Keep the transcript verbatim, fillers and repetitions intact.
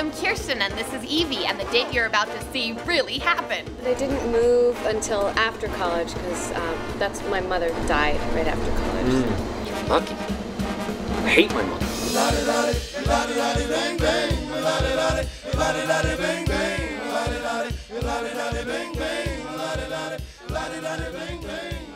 I'm Kirsten and this is Evie, and the date you're about to see really happened. I didn't move until after college because um, that's when my mother died right after college. Mm. Lucky. I hate my mom. La-di-da-di, la-di-da-di, bang, bang.